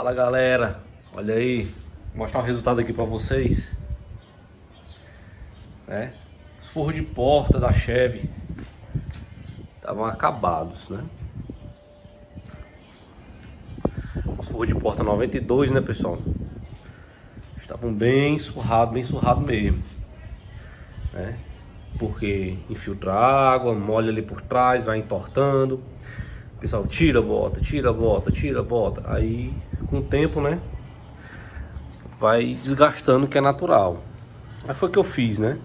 Fala galera, olha aí, vou mostrar um resultado aqui pra vocês, né? Os forros de porta da Chevy estavam acabados, né? Os forros de porta 92, né pessoal? Estavam bem surrado mesmo, né? Porque infiltra água, molha ali por trás, vai entortando. Pessoal, tira, bota, tira, bota, tira, bota. Aí, com o tempo, né, vai desgastando, que é natural. Aí foi o que eu fiz, né?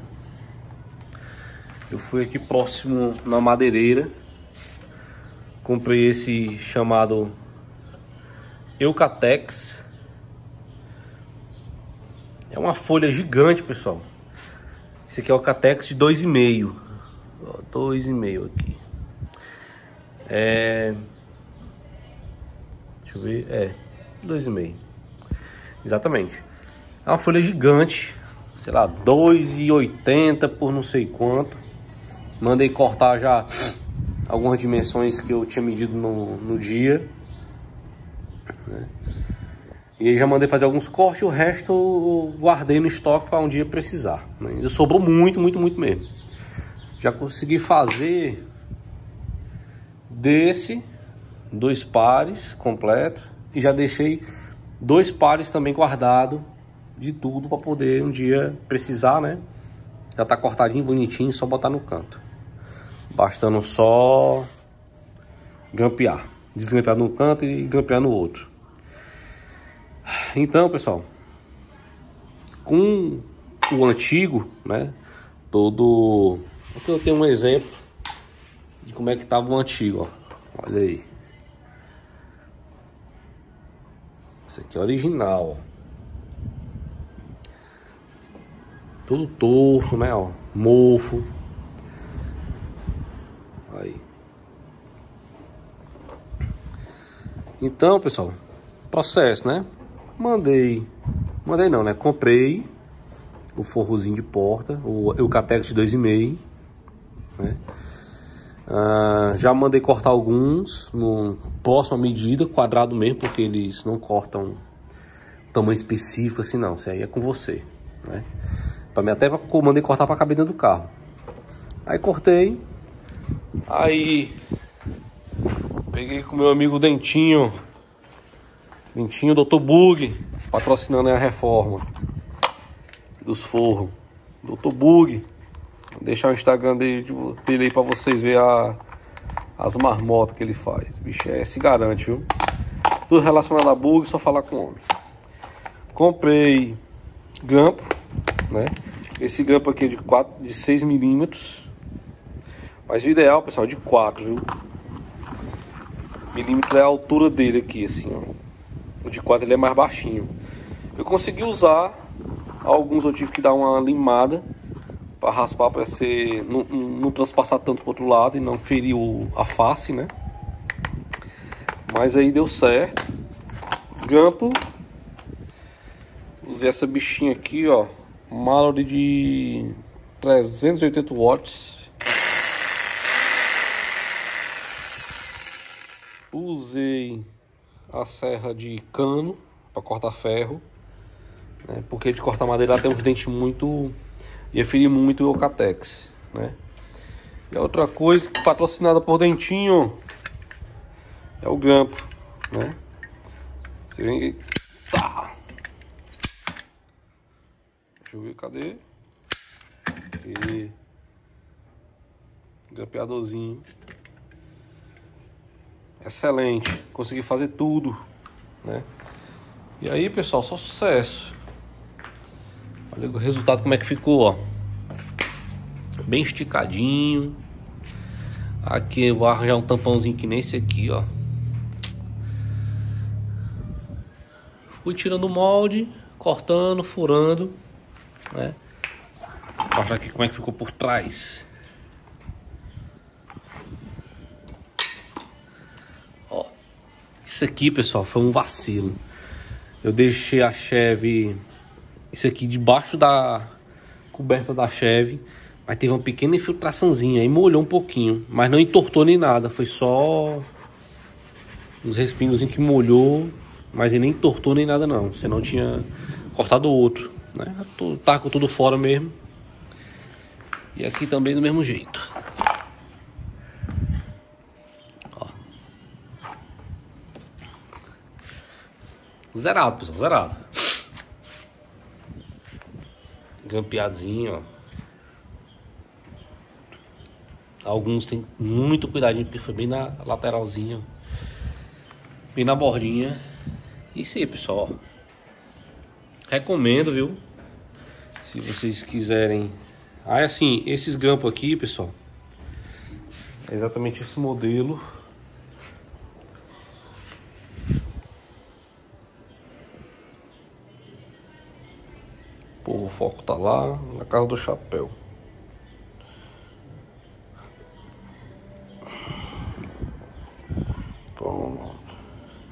Eu fui aqui próximo na madeireira, comprei esse chamado Eucatex. É uma folha gigante, pessoal. Esse aqui é o Eucatex de 2,5. 2,5 aqui. Deixa eu ver, 2,5. Exatamente. É uma folha gigante, sei lá, 2,80 por não sei quanto. Mandei cortar já algumas dimensões que eu tinha medido no dia, né? E aí já mandei fazer alguns cortes. O resto eu guardei no estoque para um dia precisar, né? Sobrou muito mesmo. Já consegui fazer desse 2 pares completo, e já deixei 2 pares também guardado de tudo para poder um dia precisar, né? Já tá cortadinho, bonitinho, só botar no canto, bastando só grampear, desgrampear num canto e grampear no outro. Então pessoal, com o antigo, né, todo aqui eu tenho um exemplo de como é que tava o antigo, ó. Olha aí. Esse aqui é original, ó. Tudo torto, né, ó. Mofo. Aí. Então, pessoal, processo, né? Mandei não, né? Comprei o forrozinho de porta, o Eucatex de 2,5, né? Já mandei cortar alguns no próximo à medida, quadrado mesmo, porque eles não cortam tamanho específico assim, não. Isso aí é com você, né? Até mandei cortar pra caber dentro do carro. Aí cortei. Aí peguei com meu amigo Dentinho, Dr. Bug, patrocinando a reforma dos forros. Dr. Bug. Vou deixar o Instagram dele aí pra vocês verem as marmotas que ele faz. Bicho, se garante, viu? Tudo relacionado a bug, só falar com o homem. Comprei grampo, né? Esse grampo aqui é de 6 milímetros. Mas o ideal, pessoal, é de 4, viu? Milímetro é a altura dele aqui, assim, ó. O de 4 ele é mais baixinho. Eu consegui usar. Alguns eu tive que dar uma limada para raspar, para ser não transpassar tanto para o outro lado e não ferir a face, né? Mas aí deu certo. Grampo, usei essa bichinha aqui, ó, Mallory de 380 watts. Usei a serra de cano para cortar ferro, né? Porque de cortar madeira tem uns dentes muito, ia ferir muito o Eucatex, né? E a outra coisa patrocinada por Dentinho é o grampo, né? Você vem aqui, tá. Deixa eu ver, cadê? E grampeadorzinho. Excelente, consegui fazer tudo, né? E aí, pessoal, só sucesso. Olha o resultado como é que ficou, ó. Bem esticadinho. Aqui eu vou arranjar um tampãozinho que nem esse aqui, ó. Fui tirando o molde, cortando, furando, né? Vou mostrar aqui como é que ficou por trás. Ó, isso aqui, pessoal, foi um vacilo. Eu deixei a Chevy... Isso aqui debaixo da coberta da Chevy, mas teve uma pequena infiltraçãozinha, aí molhou um pouquinho, mas não entortou nem nada, foi só uns respingozinhos que molhou, Mas ele nem tortou nem nada não, senão tinha cortado o outro, né? O taco tudo fora mesmo. E aqui também do mesmo jeito. Ó. Zerado, pessoal, zerado. Grampeadinho, ó. Alguns tem muito cuidadinho, porque foi bem na lateralzinha, bem na bordinha. E sim, pessoal, recomendo, viu? Se vocês quiserem... Ah, é assim, esses grampos aqui, pessoal, é exatamente esse modelo. Pô, o foco tá lá na casa do chapéu.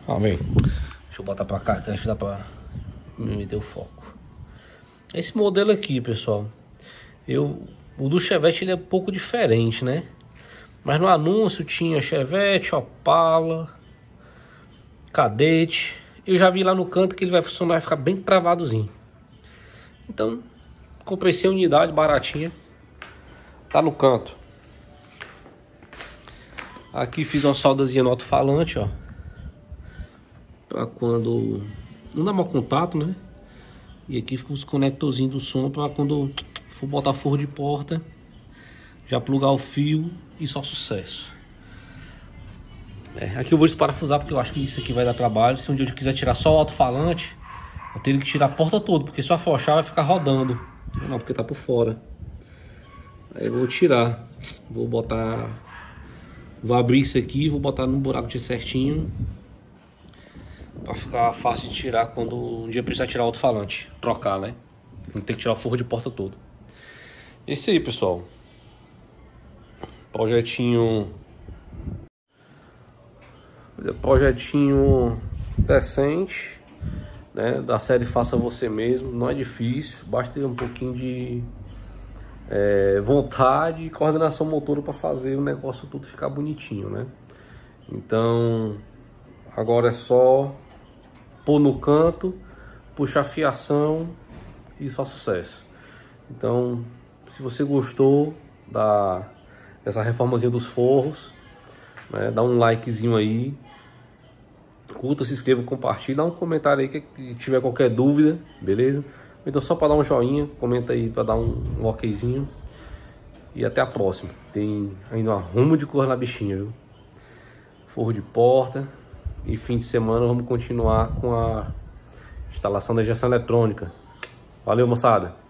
Amém. Deixa eu botar pra cá, que acho que dá pra me deu foco. Esse modelo aqui, pessoal, o do Chevette ele é um pouco diferente, né? Mas no anúncio tinha Chevette, Opala, Cadete. Eu já vi lá no canto que ele vai funcionar, vai ficar bem travadozinho. Então, comprei essa unidade baratinha. Tá no canto. Aqui fiz uma soldazinha no alto-falante, ó. Pra quando não dá mau contato, né? E aqui fica os conectorzinhos do som para quando for botar forro de porta, já plugar o fio e só sucesso. É, aqui eu vou desparafusar porque eu acho que isso aqui vai dar trabalho. Se um dia eu quiser tirar só o alto-falante, eu tenho que tirar a porta toda, porque se eu afrouxar vai ficar rodando. Não, porque tá por fora. Aí eu vou tirar, vou botar, vou abrir isso aqui, vou botar num buraco de certinho. Pra ficar fácil de tirar quando um dia precisar tirar o alto-falante. Trocar, né? Não tem que tirar o forro de porta todo. Esse aí, pessoal. Projetinho decente, né? Da série Faça Você Mesmo. Não é difícil. Basta ter um pouquinho de vontade e coordenação motora pra fazer o negócio tudo ficar bonitinho, né? Então... agora é só pôr no canto, puxar fiação e só sucesso. Então, se você gostou dessa reformazinha dos forros, né, dá um likezinho aí, curta, se inscreva, compartilha, dá um comentário aí que tiver qualquer dúvida, beleza? Então só para dar um joinha, comenta aí para dar um okzinho e até a próxima. Tem ainda um arrumo de cor na bichinha, viu? Forro de porta. E fim de semana vamos continuar com a instalação da injeção eletrônica. Valeu, moçada!